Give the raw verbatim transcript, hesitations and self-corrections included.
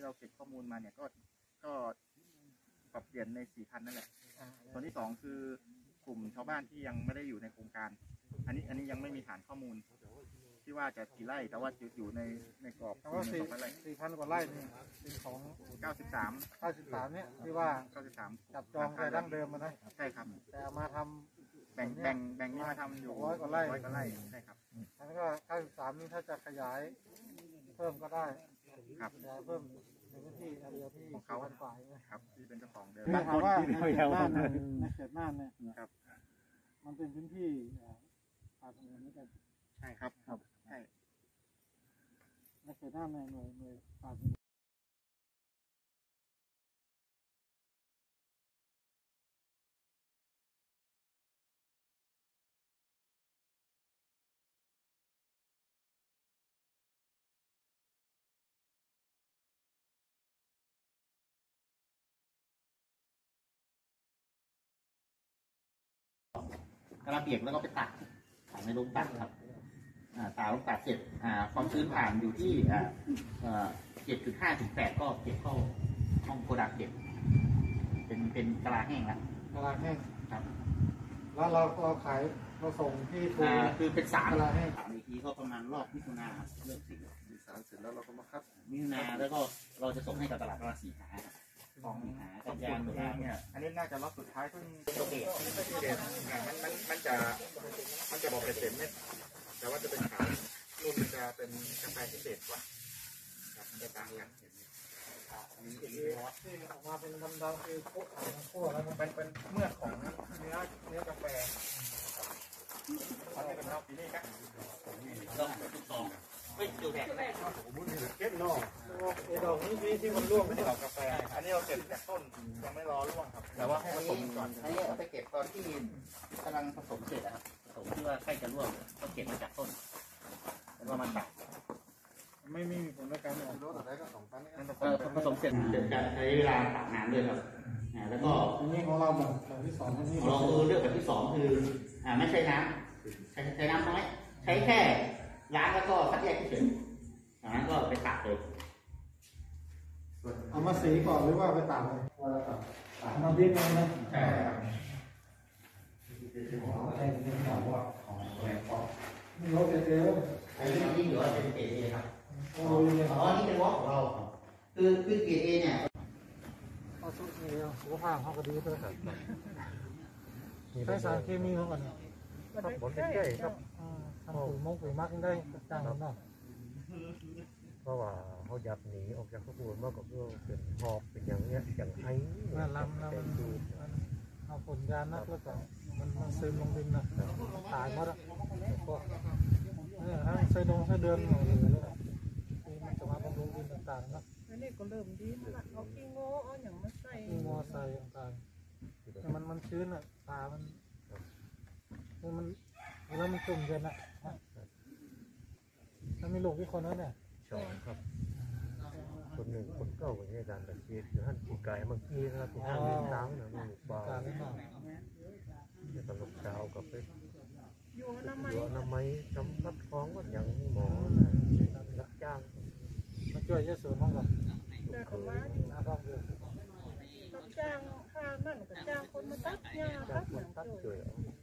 ที่เราเก็บข้อมูลมาเนี่ยก็ก็ปรับเปลี่ยนในสี่พันนั่นแหละส่วนที่สองคือกลุ่มชาวบ้านที่ยังไม่ได้อยู่ในโครงการอันนี้อันนี้ยังไม่มีฐานข้อมูลที่ว่าจะกี่ไร่แต่ว่าอยู่ในในกรอบสี่พันไร่สี่พันกว่าไร่นี่เป็นของเก้าสิบสามเก้าสิบสามเนี่ยที่ว่าเก้าสิบสามจับจองแต่ดั้งเดิมมานะใช่ครับแต่มาทำแบ่งแบ่งแบ่งนี่มาทำอยู่ร้อยกว่าไร่ร้อยกว่าไร่ใช่ครับแล้วก็เก้าสิบสามนี่ถ้าจะขยายเพิ่มก็ได้ครับเพิ่มในพื้นที่เดียวที่ของเขาฝ่ายครับที่เป็นเจ้าของเดิมบ้านคนที่เดียวกันในเขตน่านเนี่ยครับมันเป็นพื้นที่ป่าสงวนนี่กันใช่ครับครับใช่ในเขตน่านในหน่วยหน่วยป่าสงวนระเบียบแล้วก็ไปตักถังในลงตักครับตาลงตักเสร็จความชื้นผ่านอยู่ที่ เจ็ดจุดห้าถึงแปด ก็เก็บเข้าห้องโปรดักเก็บเป็นเป็นกระลาแห้งละกระลาแห้งครับแล้วเราเราขายเราส่งที่ทูคือเป็นสารกระลาแห้งสารอีกทีก็ประมาณรอบมิถุนาเริ่มสิมีสารเสร็จแล้วเราก็มาคัดมิถุนาแล้วก็เราจะส่งให้กับตลาดราศีหาของหาสัญญาณตัวเนี่ยอันนี้น่าจะล็อตสุดท้ายเพิ่งตัวเด็ดตัวเด็ดมันมันมันจะมันจะบอกเป็นเต็มเม็ดแต่ว่าจะเป็นขาวนุ่มมันจะเป็นกาแฟพิเศษกว่าครับจะต่างกันอันนี้ที่ออกมาเป็นดำดำคือโค้ดโค้ดแล้วมันเป็นเป็นเมือกของเนื้อเนื้อกาแฟอันนี้เป็นนอกปีนี้ครับลองติดต่อไม่ดูแดดมุ้งนี่เก็บนอกไอ้ดอกนี้นี่ที่มันร่วงไม่ใช่ดอกกาแฟอันนี้เราเก็บจากต้นยังไม่รอร่วงครับแต่ว่าให้ผสมก่อนให้เอาไปเก็บตอนที่กำลังผสมเสร็จนะครับผสมที่ว่าใกล้จะร่วงก็เก็บมาจากต้นแล้วก็มาตัดไม่ไม่มีผลในการออกรสอะไรก็สองครั้งผสมเสร็จจะใช้เวลาตัดนานด้วยครับแล้วก็นี่ของเราแบบที่สองเราคือเลือกแบบที่สองคือไม่ใช้น้ำใช้ใช้น้ำน้อยใช้แค่ล้างแล้วก็คัดแยกที่เฉยจากนั้นก็ไปตากเลยเอามาสีก่อนหรือว่าไปตากเลยตากน้ำพริกนะใช่ครับของอะไรนี่ถามว่าของอะไรก็รถเจลไอ้ที่ยิ่งเหลือเป็นเกรดเอครับอ๋อนี่เป็นวอล์กของเราคือคือเกรดเอเนี่ยเขาสุดนี่สุขภาพเขาก็ดีด้วยครับใช้สารเคมีเขากันครับผลเป็นเกรดครับปุ๋ยมกปุ๋ยมากยังได้จ้างเนาะเพราะว่าเขาหยับหนีออกจากข้าวปุ้นมากกว่าเป็นหอบเป็นอย่างเงี้ยอย่างไห้น่าลำนะเอาผลยานักแล้วก็มันมันซึมลงดินนะตายหมดแล้วก็ใส่ดงใส่เดือนอะไรแล้วมันจะมาบำรุงดินต่างๆนะนี่ก็เริ่มดีนะเอาขี้โง่เอาอย่างมาใส่ขี้โง่ใส่ต่างๆแต่มันมันชื้นอ่ะตามันมันแล้วมันจุ่มกันนะถ้ามีลูกที่คนนั้นเนี่ยสองครับคนหนึ่งคนเก้าคนนี้การตัดชีสหรือท่านผู้กายเมื่อกี้นะครับผู้ท่านเลี้ยงช้างหรือหนูปลาจะตลกชาวกับไปอยู่น้ำไม้อยู่น้ำไม้จำรับท้องว่าอย่างหมอรับจ้างมาช่วยเยอะสุดห้องเรารับจ้างข้ามันกับจ้างคนมาตัดหญ้าตัดหนังตัด